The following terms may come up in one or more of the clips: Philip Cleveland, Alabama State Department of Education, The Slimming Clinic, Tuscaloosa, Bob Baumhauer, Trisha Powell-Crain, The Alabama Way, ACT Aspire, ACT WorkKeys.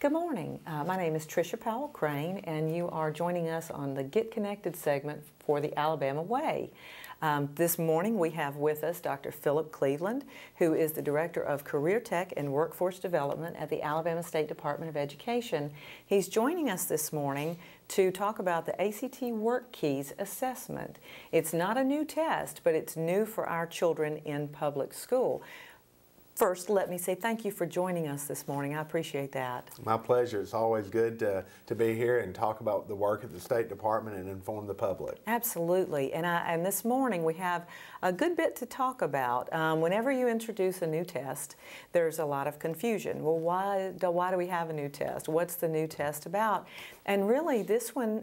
Good morning. My name is Trisha Powell-Crain, and you are joining us on the Get Connected segment for The Alabama Way. This morning we have with us Dr. Philip Cleveland, who is the Director of Career Tech and Workforce Development at the Alabama State Department of Education. He's joining us this morning to talk about the ACT WorkKeys assessment. It's not a new test, but it's new for our children in public school. First, let me say thank you for joining us this morning. I appreciate that. My pleasure. It's always good to be here and talk about the work of the State Department and inform the public. Absolutely. And this morning we have a good bit to talk about. Whenever you introduce a new test, there's a lot of confusion. Well, why do we have a new test? What's the new test about? And really, this one,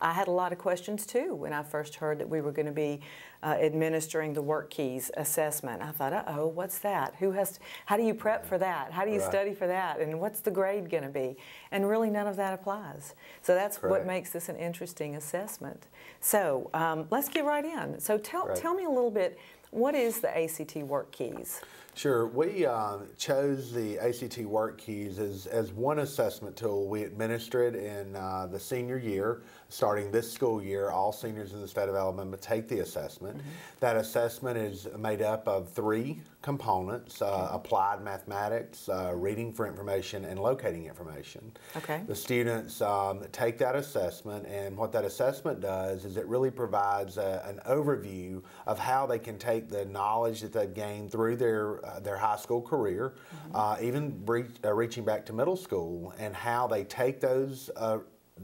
I had a lot of questions too when I first heard that we were going to be administering the WorkKeys assessment. I thought, uh-oh, what's that? Who has to, how do you prep for that? How do you study for that? And what's the grade going to be? And really none of that applies. So that's what makes this an interesting assessment. So let's get right in. So tell me a little bit, what is the ACT WorkKeys? Sure. We chose the ACT WorkKeys as one assessment tool. We administer it in the senior year. Starting this school year, all seniors in the state of Alabama take the assessment. Mm-hmm. That assessment is made up of three components, applied mathematics, reading for information, and locating information. Okay. The students take that assessment, and what that assessment does is it really provides an overview of how they can take the knowledge that they've gained through their high school career, mm-hmm. Even reaching back to middle school, and how they take those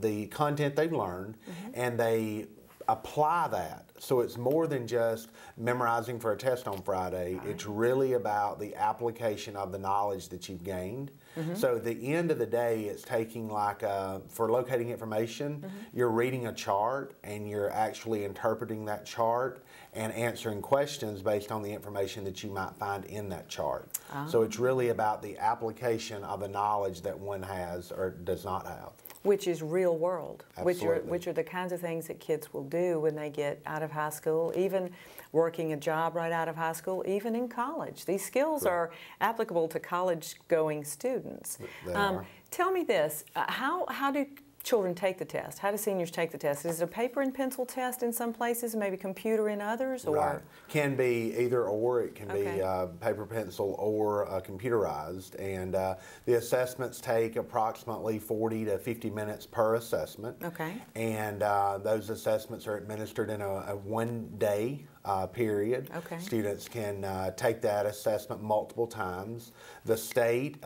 the content they've learned, mm-hmm. and they apply that. So it's more than just memorizing for a test on Friday. Right. It's really about the application of the knowledge that you've gained. Mm-hmm. So at the end of the day, it's taking like, for locating information, mm-hmm. you're reading a chart and you're actually interpreting that chart and answering questions based on the information that you might find in that chart. Ah. So it's really about the application of the knowledge that one has or does not have. Which is real world, which are the kinds of things that kids will do when they get out of high school, even working a job right out of high school, even in college. These skills are applicable to college-going students. Tell me this, how do children take the test? How do seniors take the test? Is it a paper and pencil test in some places, maybe computer in others? Or? Right. Can be either or. It can be paper, pencil, or computerized. And the assessments take approximately 40 to 50 minutes per assessment. Okay. And those assessments are administered in a one-day period. Okay. Students can take that assessment multiple times. The state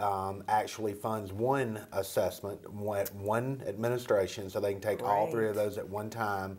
actually funds one assessment at one administration, so they can take all three of those at one time,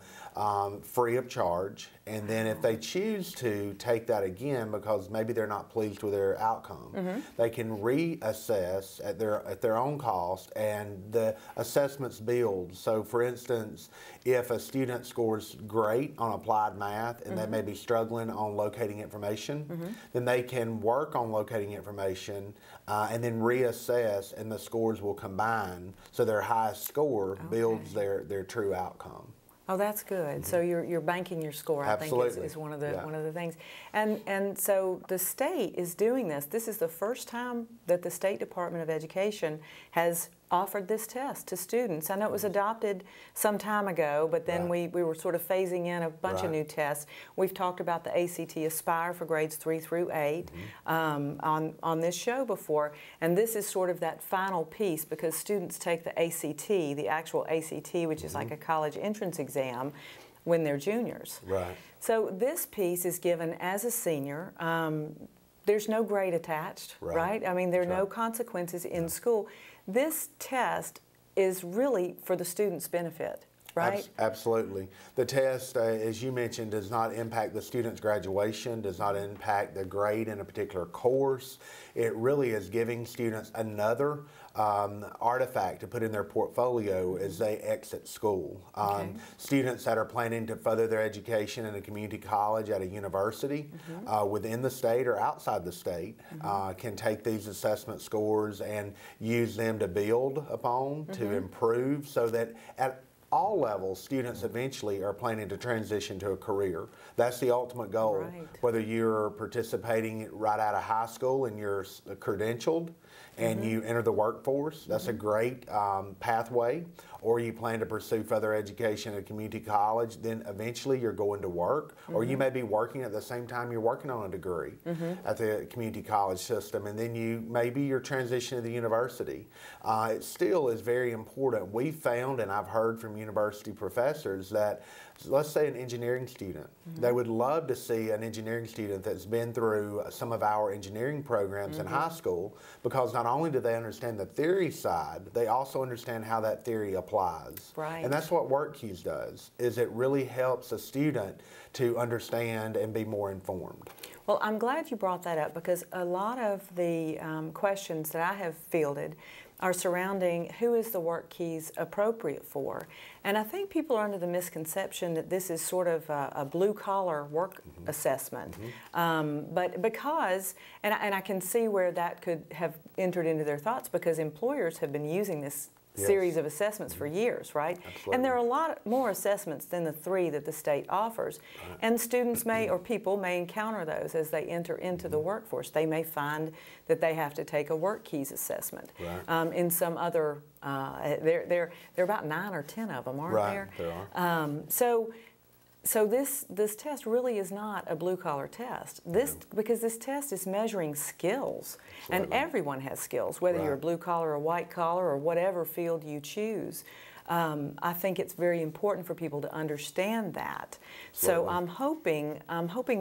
free of charge. And then if they choose to take that again because maybe they're not pleased with their outcome, mm-hmm. they can reassess at their own cost, and the assessments build. So for instance, if a student scores great on applied math and mm-hmm. they may be struggling on locating information, mm-hmm. then they can work on locating information and then reassess, and the scores will combine, so their highest score builds their true outcome. Oh, that's good. Mm-hmm. So you're banking your score. Absolutely. I think is one of the things. And so the state is doing this. This is the first time that the State Department of Education has offered this test to students. I know it was adopted some time ago, but then we were sort of phasing in a bunch of new tests. We've talked about the ACT Aspire for grades 3 through 8 mm-hmm. On this show before, and this is sort of that final piece, because students take the ACT, the actual ACT, which mm-hmm. is like a college entrance exam, when they're juniors. Right. So this piece is given as a senior. There's no grade attached, right? I mean, there are no consequences in school. This test is really for the students' benefit, right? Absolutely. The test, as you mentioned, does not impact the student's graduation, does not impact the grade in a particular course. It really is giving students another artifact to put in their portfolio as they exit school. Students that are planning to further their education in a community college, at a university, mm-hmm. Within the state or outside the state, mm-hmm. Can take these assessment scores and use them to build upon, mm-hmm. to improve, so that at all levels, students eventually are planning to transition to a career. That's the ultimate goal. Right. Whether you're participating right out of high school and you're credentialed and you enter the workforce, that's a great pathway. Or you plan to pursue further education at a community college, then eventually you're going to work. Or you may be working at the same time you're working on a degree at the community college system. And then you maybe you're transitioning to the university. It still is very important. We found, and I've heard from university professors, that let's say an engineering student, they would love to see an engineering student that's been through some of our engineering programs in high school, because not only do they understand the theory side, they also understand how that theory applies. Right. And that's what WorkKeys does, is it really helps a student to understand and be more informed. Well, I'm glad you brought that up, because a lot of the questions that I have fielded are surrounding who is the WorkKeys appropriate for. And I think people are under the misconception that this is sort of a blue-collar work assessment. But because, and I can see where that could have entered into their thoughts, because employers have been using this series of assessments for years, right? Absolutely. And there are a lot more assessments than the 3 that the state offers. Right. And students may, or people may encounter those as they enter into the workforce. They may find that they have to take a WorkKeys assessment in some other, there are about 9 or 10 of them, aren't there? Right, there are. So this test really is not a blue-collar test. Because this test is measuring skills, and everyone has skills, whether you're a blue-collar or white-collar or whatever field you choose. I think it's very important for people to understand that. Certainly. So I'm hoping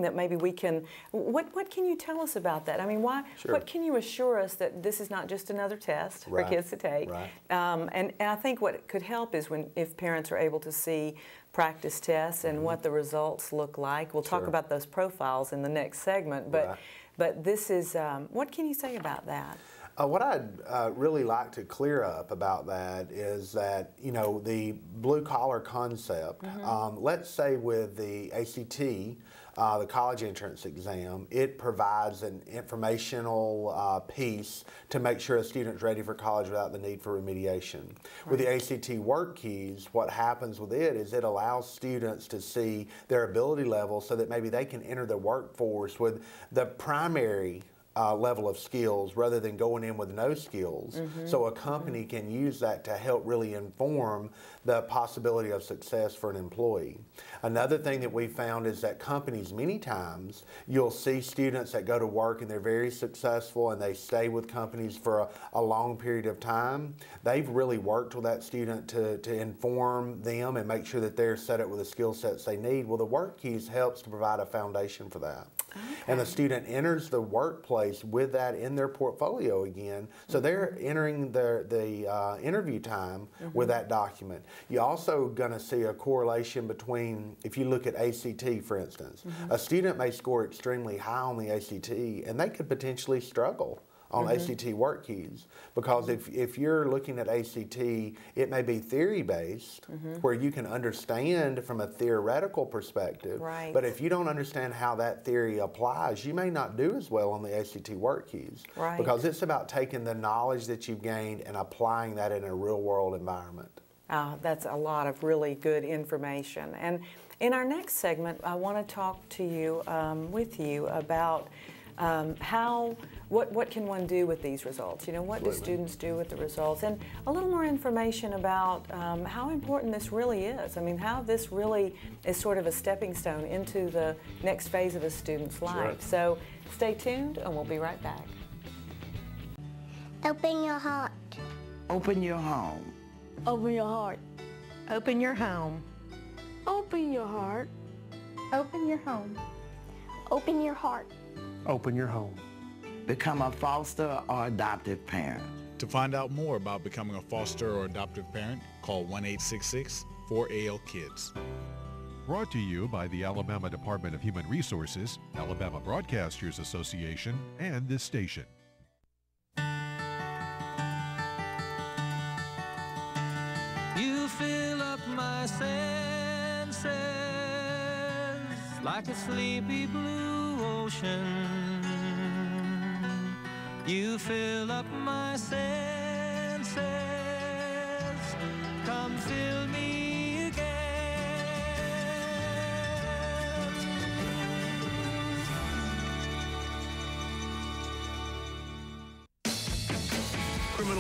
that maybe we can. What can you tell us about that? I mean, why? Sure. What can you assure us that this is not just another test for kids to take? Right. And I think what could help is if parents are able to see practice tests and what the results look like. We'll talk about those profiles in the next segment. But this is what can you say about that? What I'd really like to clear up about that is that, you know, the blue-collar concept, let's say with the ACT, the college entrance exam, it provides an informational piece to make sure a student's ready for college without the need for remediation. Right. With the ACT WorkKeys, what happens with it is it allows students to see their ability level so that maybe they can enter the workforce with the primary level of skills rather than going in with no skills. So a company can use that to help really inform the possibility of success for an employee. Another thing that we found is that companies, many times, you'll see students that go to work and they're very successful and they stay with companies for a long period of time. They've really worked with that student to inform them and make sure that they're set up with the skill sets they need. Well, the WorkKeys helps to provide a foundation for that. And the student enters the workplace with that in their portfolio again, so they're entering the interview time with that document. You're also going to see a correlation between, if you look at ACT, for instance, a student may score extremely high on the ACT, and they could potentially struggle on ACT WorkKeys, because if you're looking at ACT, it may be theory-based, where you can understand from a theoretical perspective, but if you don't understand how that theory applies, you may not do as well on the ACT WorkKeys, because it's about taking the knowledge that you've gained and applying that in a real-world environment. That's a lot of really good information. And in our next segment, I want to talk to you, with you about what can one do with these results? You know, what do students do with the results? And a little more information about how important this really is. I mean, how this really is sort of a stepping stone into the next phase of a student's life. So stay tuned, and we'll be right back. Open your heart. Open your home. Open your heart. Open your home. Open your heart. Open your home. Open your heart. Open your home. Become a foster or adoptive parent. To find out more about becoming a foster or adoptive parent, call 1-866-4AL-KIDS. Brought to you by the Alabama Department of Human Resources, Alabama Broadcasters Association, and this station. You fill up my senses like a sleepy blue ocean. You fill up my senses. Come fill me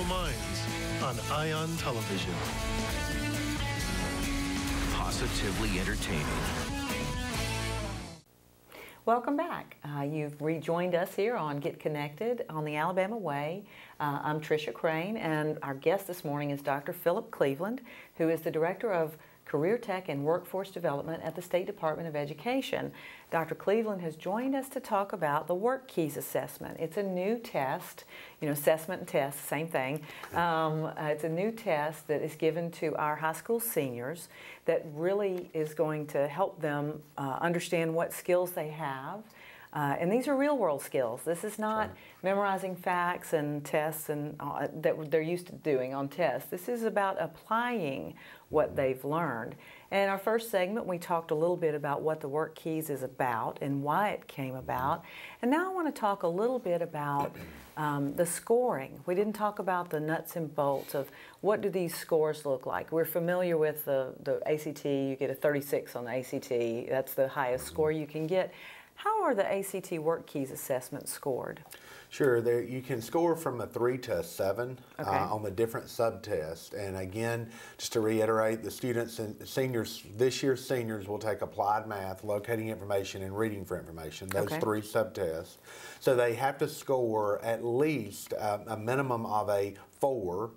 Minds on ION Television. Positively entertaining. Welcome back. You've rejoined us here on Get Connected on The Alabama Way. I'm Trisha Crain, and our guest this morning is Dr. Philip Cleveland, who is the Director of Career Tech and Workforce Development at the State Department of Education. Dr. Cleveland has joined us to talk about the WorkKeys assessment. It's a new test, you know, assessment and test, same thing. It's a new test that is given to our high school seniors that really is going to help them understand what skills they have. And these are real-world skills. This is not memorizing facts and tests and that they're used to doing on tests. This is about applying what they've learned. And our first segment, we talked a little bit about what the WorkKeys is about and why it came about. And now I want to talk a little bit about the scoring. We didn't talk about the nuts and bolts of what do these scores look like. We're familiar with the ACT. You get a 36 on the ACT. That's the highest score you can get. How are the ACT WorkKeys assessments scored? Sure, you can score from a 3 to a 7 on the different subtests. And again, just to reiterate, the students and seniors, this year's seniors will take applied math, locating information, and reading for information, those three subtests. So they have to score at least a minimum of a 4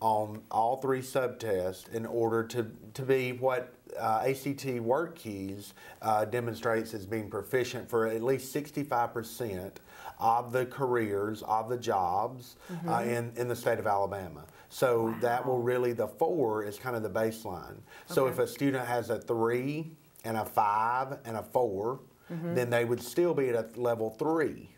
on all 3 subtests in order to be what ACT WorkKeys demonstrates as being proficient for at least 65% of the careers, of the jobs in the state of Alabama. So that will really, the 4 is kind of the baseline. So if a student has a 3 and a 5 and a 4, then they would still be at a level 3.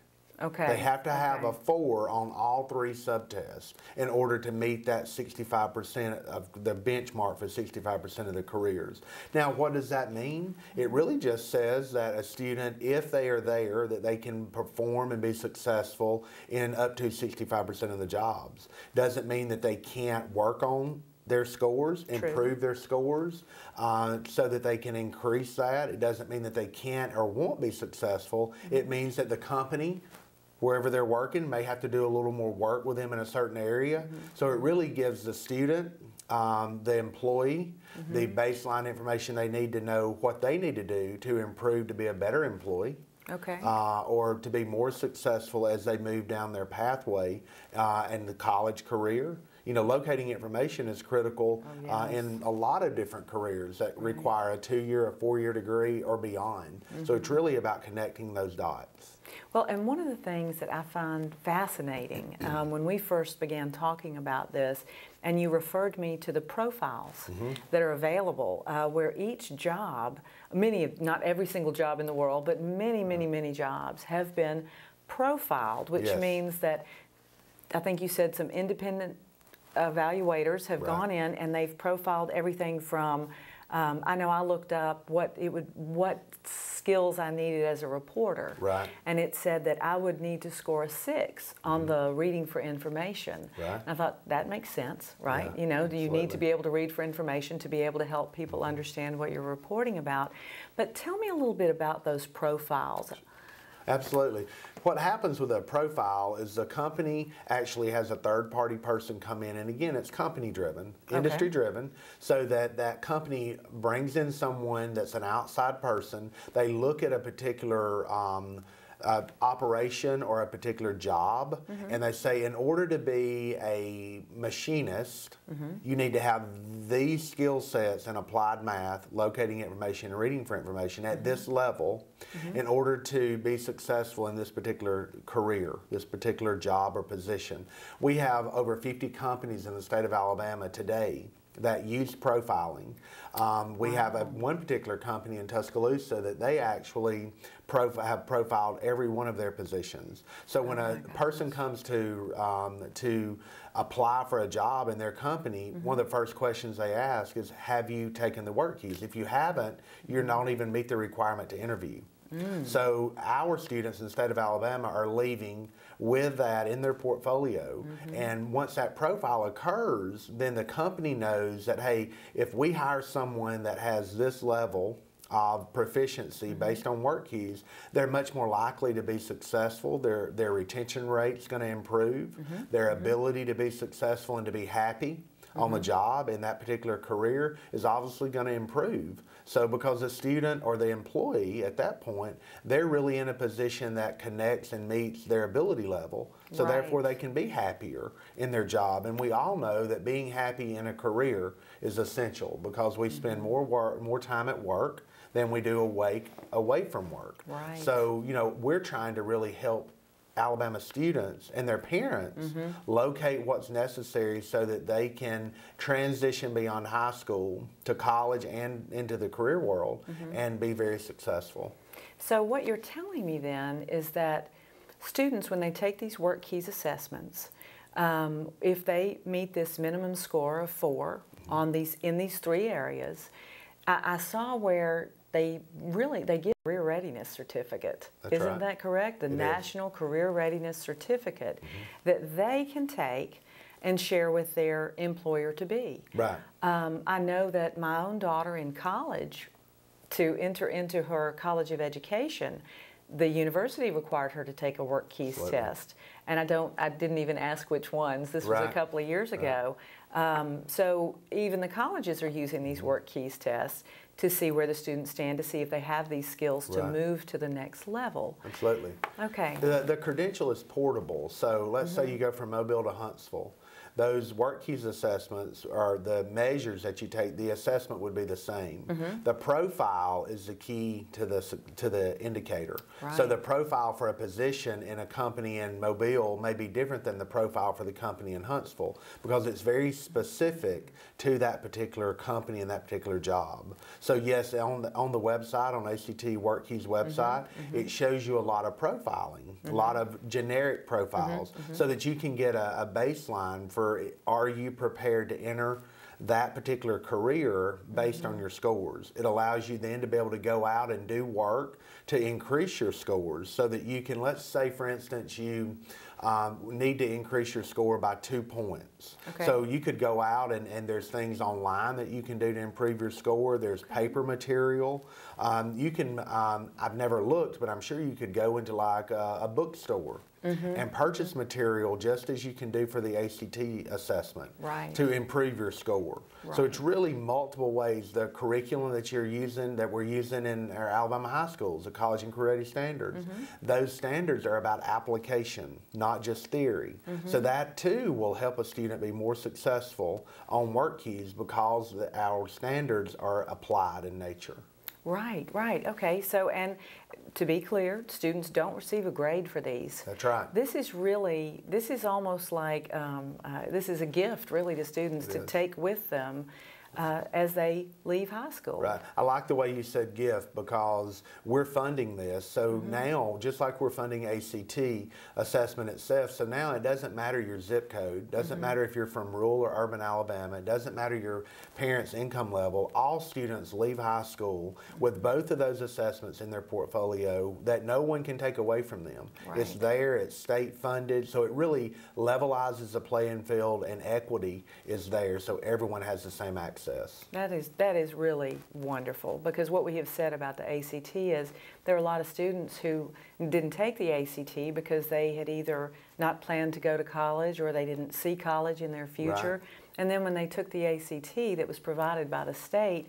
They have to have a 4 on all 3 subtests in order to meet that 65% of the benchmark for 65% of the careers. Now, what does that mean? It really just says that a student, if they are there, that they can perform and be successful in up to 65% of the jobs. Doesn't mean that they can't work on their scores, improve their scores so that they can increase that. It doesn't mean that they can't or won't be successful. It means that the company, wherever they're working, may have to do a little more work with them in a certain area. So it really gives the student, the employee, the baseline information they need to know what they need to do to improve to be a better employee. Or to be more successful as they move down their pathway in the college career. You know, locating information is critical in a lot of different careers that require a 2-year, a 4-year degree or beyond. So it's really about connecting those dots. Well, and one of the things that I find fascinating when we first began talking about this, and you referred me to the profiles that are available where each job, not every single job in the world, but many jobs have been profiled, which means that, I think you said some independent evaluators have gone in and they've profiled everything from, I know I looked up what skills I needed as a reporter, and it said that I would need to score a 6 on the reading for information. And I thought, that makes sense, you know, do you need to be able to read for information to be able to help people understand what you're reporting about? But tell me a little bit about those profiles. Absolutely. What happens with a profile is the company actually has a third-party person come in, and again, it's company-driven, industry-driven, so that that company brings in someone that's an outside person. They look at a particular operation or a particular job, and they say, in order to be a machinist, you need to have these skill sets in applied math, locating information, and reading for information at this level in order to be successful in this particular career, this particular job or position. We have over 50 companies in the state of Alabama today that use profiling. We have one particular company in Tuscaloosa that they actually have profiled every one of their positions. So when a person comes to apply for a job in their company, one of the first questions they ask is, have you taken the WorkKeys? If you haven't, you're not even meet the requirement to interview. So our students in the state of Alabama are leaving with that in their portfolio. And once that profile occurs, then the company knows that, hey, if we hire someone that has this level of proficiency based on WorkKeys, they're much more likely to be successful. Their retention rate's going to improve. Their ability to be successful and to be happy on the job in that particular career is obviously going to improve. So because the student or the employee at that point, they're really in a position that connects and meets their ability level. So therefore they can be happier in their job. And we all know that being happy in a career is essential because we spend more time at work than we do away from work. So, you know, we're trying to really help Alabama students and their parents locate what's necessary so that they can transition beyond high school to college and into the career world and be very successful. So what you're telling me then is that students, when they take these WorkKeys assessments, if they meet this minimum score of 4 on these, in these 3 areas, I saw where they give a career readiness certificate. Isn't that correct? The National Career Readiness Certificate that they can take and share with their employer-to-be. I know that my own daughter in college, to enter into her College of Education, the university required her to take a WorkKeys test, and I didn't even ask which ones. This was a couple of years ago. So even the colleges are using these WorkKeys tests to see where the students stand, to see if they have these skills to move to the next level. Absolutely. Okay. The credential is portable. So let's say you go from Mobile to Huntsville. Those WorkKeys assessments are the measures that you take. The assessment would be the same. The profile is the key to the indicator. So the profile for a position in a company in Mobile may be different than the profile for the company in Huntsville because it's very specific to that particular company and that particular job. So yes, on the website, on ACT WorkKeys website, it shows you a lot of profiling, a lot of generic profiles, so that you can get a baseline for, are you prepared to enter that particular career based on your scores. It allows you then to be able to go out and do work to increase your scores so that you can, let's say for instance, you need to increase your score by 2 points. So you could go out and there's things online that you can do to improve your score. There's paper material. You can, I've never looked, but I'm sure you could go into like a bookstore and purchase material just as you can do for the ACT assessment to improve your score. So it's really multiple ways. The curriculum that you're using, that we're using in our Alabama high schools, the college and career ready standards, those standards are about application, not just theory. So that too will help a student be more successful on WorkKeys because our standards are applied in nature. Okay. So, and to be clear, students don't receive a grade for these. This is really, this is almost like, this is a gift really to students to take with them as they leave high school. I like the way you said gift because we're funding this. So now, just like we're funding ACT assessment itself, so now it doesn't matter your zip code, doesn't matter if you're from rural or urban Alabama, it doesn't matter your parents' income level. All students leave high school with both of those assessments in their portfolio that no one can take away from them. It's there, it's state funded, so it really levelizes the playing field and equity is there so everyone has the same access. That is really wonderful because what we have said about the ACT is there are a lot of students who didn't take the ACT because they had either not planned to go to college or they didn't see college in their future. And then when they took the ACT that was provided by the state,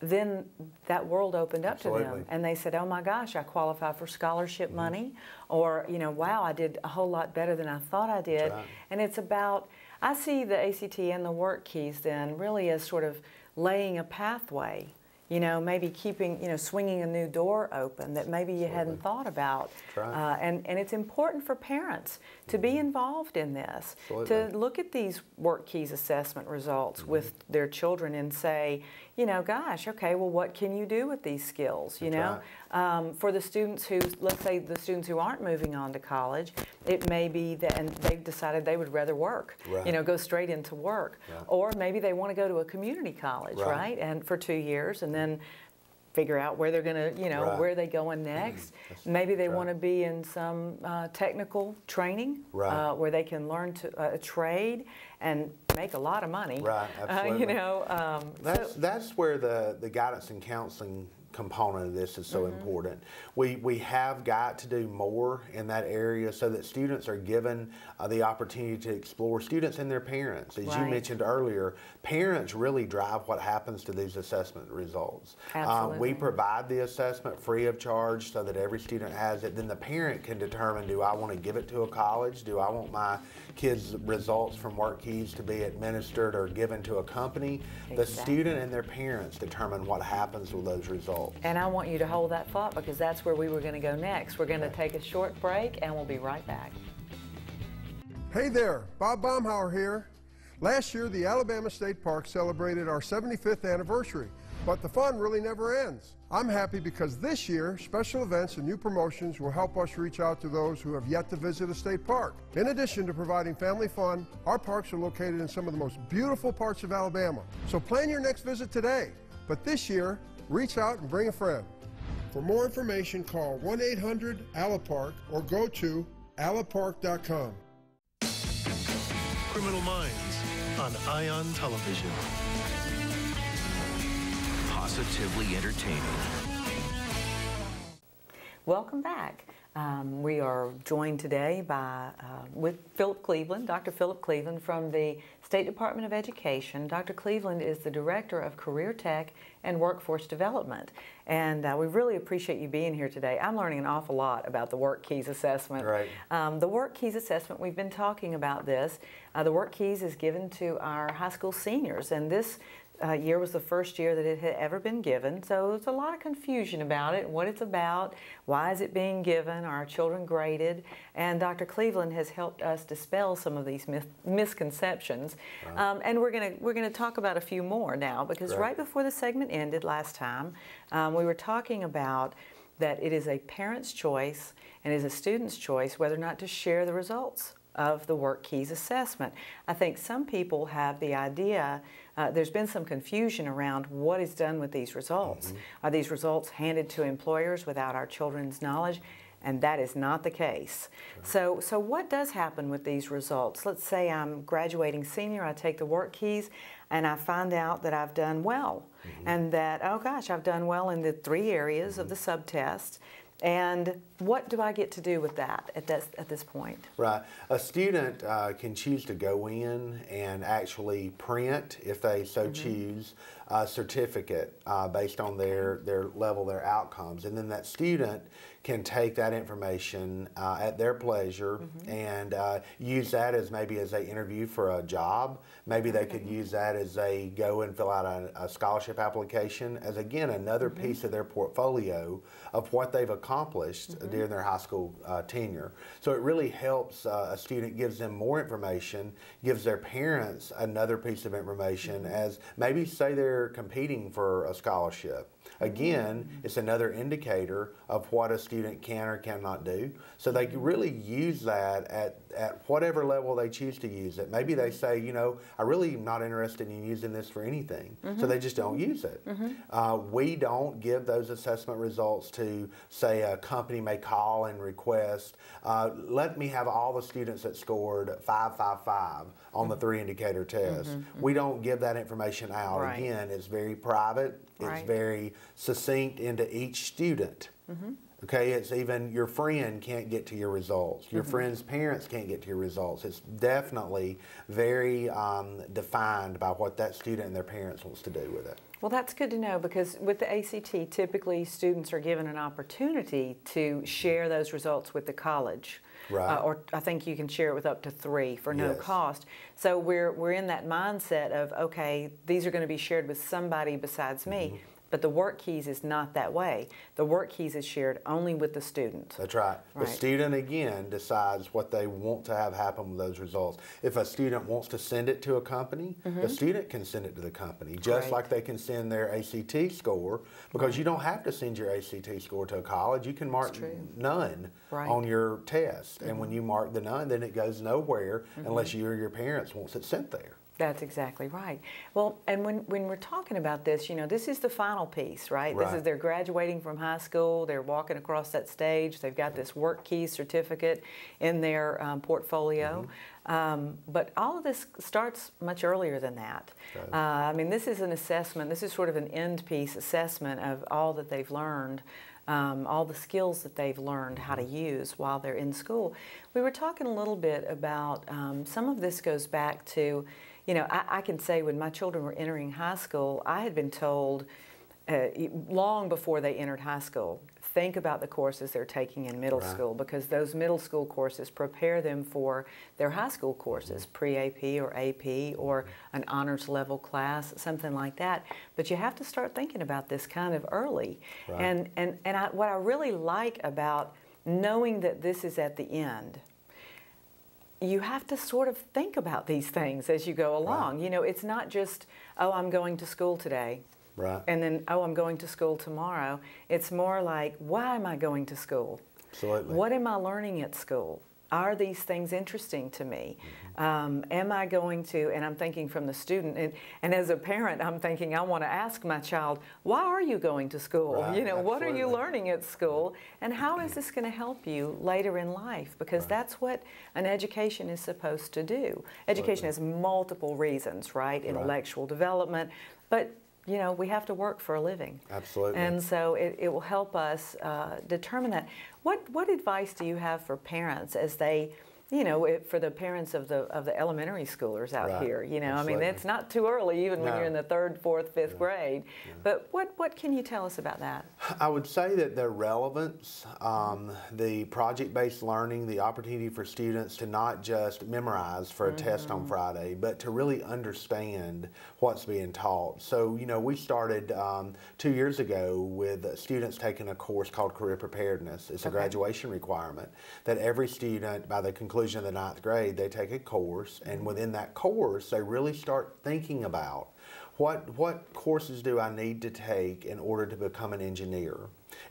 then that world opened up to them and they said, oh my gosh, I qualify for scholarship money, or, you know, wow, I did a whole lot better than I thought I did. And it's about, I see the ACT and the WorkKeys then really as sort of laying a pathway, you know, maybe keeping, you know, swinging a new door open that maybe you hadn't thought about. And it's important for parents to be involved in this, to look at these WorkKeys assessment results with their children and say, you know, gosh, okay, well, what can you do with these skills, you know? For the students who, let's say the students who aren't moving on to college, it may be that and they've decided they would rather work, you know, go straight into work. Or maybe they want to go to a community college, and for 2 years and then figure out where they're going to, you know, where they're going next. Maybe they want to be in some technical training where they can learn to, a trade and make a lot of money. You know, that's where the guidance and counseling component of this is so important. We have got to do more in that area so that students are given the opportunity to explore, students and their parents. As you mentioned earlier, parents really drive what happens to these assessment results. We provide the assessment free of charge so that every student has it. Then the parent can determine, do I want to give it to a college? Do I want my kids' results from WorkKeys to be administered or given to a company? The student and their parents determine what happens with those results. And I want you to hold that thought, because that's where we were going to go next. We're going to take a short break, and we'll be right back. Hey there, Bob Baumhauer here. Last year, the Alabama State Park celebrated our 75th anniversary, but the fun really never ends. I'm happy because this year, special events and new promotions will help us reach out to those who have yet to visit a state park. In addition to providing family fun, our parks are located in some of the most beautiful parts of Alabama. So plan your next visit today, but this year, reach out and bring a friend. For more information, call 1-800-ALAPARK or go to alapark.com. Criminal Minds on ION Television. Positively entertaining. Welcome back. We are joined today by with Philip Cleveland, Dr. Philip Cleveland from the State Department of Education. Dr. Cleveland is the Director of Career Tech and Workforce Development, and we really appreciate you being here today. I'm learning an awful lot about the WorkKeys assessment. Right. The WorkKeys assessment, we've been talking about this. The WorkKeys is given to our high school seniors, and this year was the first year that it had ever been given, so there's a lot of confusion about it, what it's about, why is it being given, are our children graded? And Dr. Cleveland has helped us dispel some of these misconceptions, and we're gonna talk about a few more now, because right before the segment ended last time, we were talking about that it is a parent's choice and is a student's choice whether or not to share the results of the WorkKeys assessment. I think some people have the idea, there's been some confusion around what is done with these results. Are these results handed to employers without our children's knowledge? And that is not the case. So what does happen with these results? Let's say I'm graduating senior, I take the WorkKeys, and I find out that I've done well, and that, oh gosh, I've done well in the 3 areas of the subtest. And what do I get to do with that at this point? Right. A student can choose to go in and actually print, if they so choose, a certificate based on their level, their outcomes. And then that student can take that information at their pleasure and use that as maybe as they interview for a job. Maybe they could use that as they go and fill out a scholarship application as, again, another piece of their portfolio of what they've accomplished during their high school tenure. So it really helps a student, gives them more information, gives their parents another piece of information as maybe say they're competing for a scholarship. Again, it's another indicator of what a student can or cannot do. So they can really use that at whatever level they choose to use it. Maybe they say, you know, I really am not interested in using this for anything. So they just don't use it. We don't give those assessment results to, say, a company may call and request, let me have all the students that scored 555 on the 3 indicator test. We don't give that information out. Again, it's very private. It's very succinct into each student. Okay, it's even your friend can't get to your results. Your friend's parents can't get to your results. It's definitely very defined by what that student and their parents wants to do with it. Well, that's good to know, because with the ACT, typically students are given an opportunity to share those results with the college. Or I think you can share it with up to 3 for no cost. So we're in that mindset of, okay, these are going to be shared with somebody besides me. But the WorkKeys is not that way. The WorkKeys is shared only with the student. That's right. The student, again, decides what they want to have happen with those results. If a student wants to send it to a company, the student can send it to the company, just like they can send their ACT score, because you don't have to send your ACT score to a college. You can mark none on your test. And when you mark the none, then it goes nowhere unless you or your parents wants it sent there. That's exactly right. Well, and when we're talking about this, you know, this is the final piece, right? Right. This is they're graduating from high school, they're walking across that stage, they've got this WorkKeys certificate in their portfolio. Mm-hmm. But all of this starts much earlier than that. Right. I mean, this is an assessment, this is sort of an end piece assessment of all that they've learned. All the skills that they've learned how to use while they're in school. We were talking a little bit about some of this goes back to, you know, I can say when my children were entering high school, I had been told long before they entered high school, think about the courses they're taking in middle right. school, because those middle school courses prepare them for their high school courses, pre-AP or AP or an honors level class, something like that. But you have to start thinking about this kind of early. Right. And what I really like about knowing that this is at the end, you have to sort of think about these things as you go along. Right. You know, it's not just, oh, I'm going to school today. Right. And then, oh, I'm going to school tomorrow. It's more like, why am I going to school? Absolutely. What am I learning at school? Are these things interesting to me? Mm-hmm. Am I going to, and I'm thinking from the student, and as a parent, I'm thinking I want to ask my child, why are you going to school? Right. You know, absolutely. What are you learning at school? And how is this going to help you later in life? Because right. that's what an education is supposed to do. Education has multiple reasons, right? Intellectual development, but you know, we have to work for a living. Absolutely. And so it will help us determine that. What advice do you have for parents as they, you know, for the parents of the elementary schoolers out right. here? You know, absolutely. I mean, it's not too early even no. when you're in the third, fourth, fifth yeah. grade. Yeah. But what can you tell us about that? I would say that their relevance, the project-based learning, the opportunity for students to not just memorize for a mm-hmm. test on Friday, but to really understand what's being taught. So, you know, we started 2 years ago with students taking a course called Career Preparedness. It's a okay. graduation requirement that every student, by the conclusion of the 9th grade, they take a course, and within that course, they really start thinking about what courses do I need to take in order to become an engineer?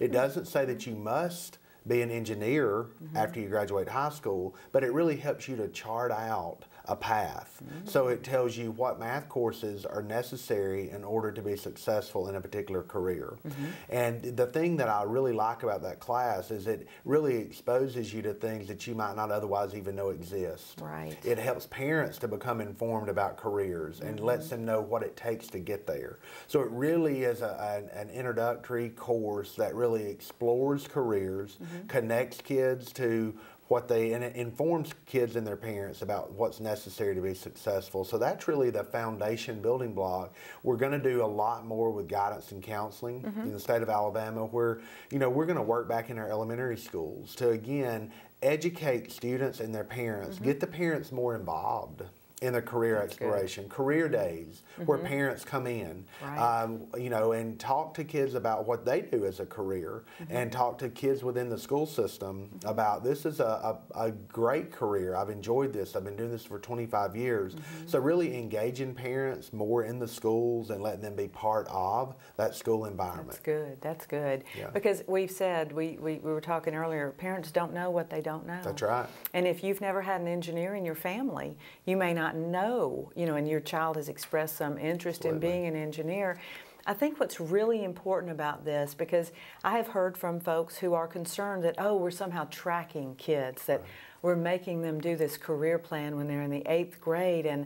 It doesn't say that you must be an engineer mm-hmm. after you graduate high school, but it really helps you to chart out a path. Mm-hmm. So it tells you what math courses are necessary in order to be successful in a particular career. Mm-hmm. And the thing that I really like about that class is it really exposes you to things that you might not otherwise even know exist. Right. It helps parents to become informed about careers and mm-hmm. lets them know what it takes to get there. So it really is an introductory course that really explores careers, mm-hmm. connects kids to what they, and it informs kids and their parents about what's necessary to be successful. So that's really the foundation building block. We're going to do a lot more with guidance and counseling mm-hmm. in the state of Alabama, where, you know, we're going to work back in our elementary schools to, again, educate students and their parents, mm-hmm. get the parents more involved in the career that's exploration, good. Career days mm-hmm. where parents come in, right. You know, and talk to kids about what they do as a career, mm-hmm. and talk to kids within the school system mm-hmm. about this is a great career. I've enjoyed this. I've been doing this for 25 years. Mm-hmm. So really engaging parents more in the schools and letting them be part of that school environment. That's good. That's good. Yeah. Because we've said, we were talking earlier, parents don't know what they don't know. That's right. And if you've never had an engineer in your family, you may not know, you know, and your child has expressed some interest absolutely. In being an engineer. I think what's really important about this, because I have heard from folks who are concerned that, oh, we're somehow tracking kids, that right. we're making them do this career plan when they're in the 8th grade, and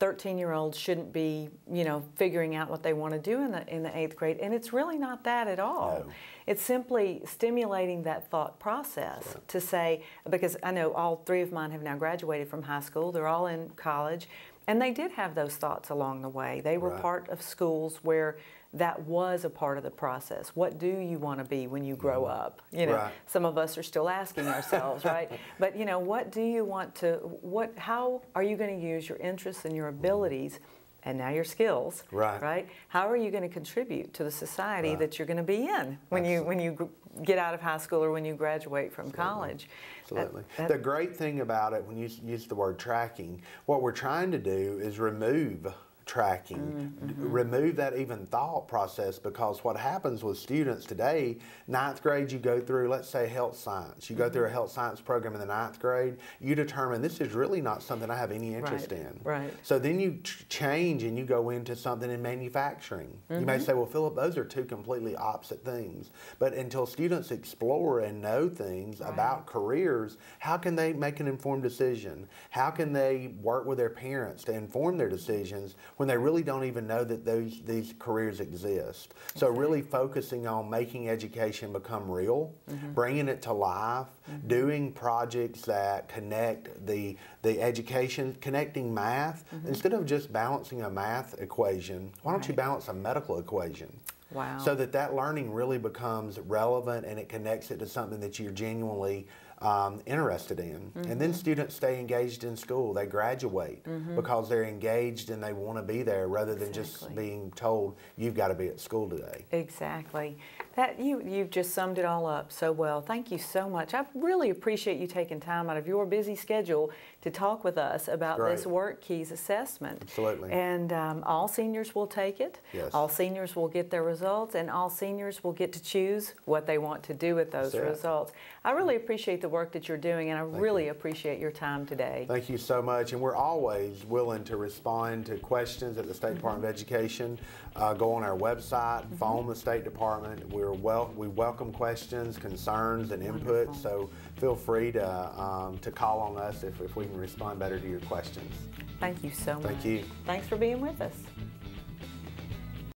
13-year-olds shouldn't be, you know, figuring out what they want to do in the 8th grade. And it's really not that at all. No. It's simply stimulating that thought process right. to say, because I know all three of mine have now graduated from high school. They're all in college. And they did have those thoughts along the way. They were right. part of schools where that was a part of the process. What do you want to be when you grow up? You know, right. some of us are still asking ourselves, right? But you know, what do you want to, what, how are you going to use your interests and your abilities and now your skills, right? right? How are you going to contribute to the society right. that you're going to be in when absolutely. when you get out of high school or when you graduate from absolutely. College? Absolutely. The great thing about it, when you use the word tracking, what we're trying to do is remove tracking, remove that even thought process, because what happens with students today, 9th grade, you go through, let's say, health science. You go through a health science program in the 9th grade, you determine this is really not something I have any interest in. Right. So then you change and you go into something in manufacturing. You may say, well, Philip, those are two completely opposite things. But until students explore and know things about careers, how can they make an informed decision? How can they work with their parents to inform their decisions when they really don't even know that these careers exist? So really focusing on making education become real, bringing it to life, doing projects that connect the education, connecting math. Instead of just balancing a math equation, why don't you balance a medical equation? Wow. So that that learning really becomes relevant and it connects it to something that you're genuinely interested in. And then students stay engaged in school. They graduate because they're engaged and they want to be there rather than just being told, you've got to be at school today. Exactly. That you've just summed it all up so well. Thank you so much. I really appreciate you taking time out of your busy schedule to talk with us about this WorkKeys assessment. Absolutely. And all seniors will take it. Yes. All seniors will get their results, and all seniors will get to choose what they want to do with those results. I really appreciate the work that you're doing, and I really appreciate your time today. Thank you so much, and we're always willing to respond to questions at the State Department of Education. Go on our website, phone the State Department. We welcome questions, concerns, and input, so feel free to call on us if we can respond better to your questions. Thank you so much. Thank you. Thanks for being with us.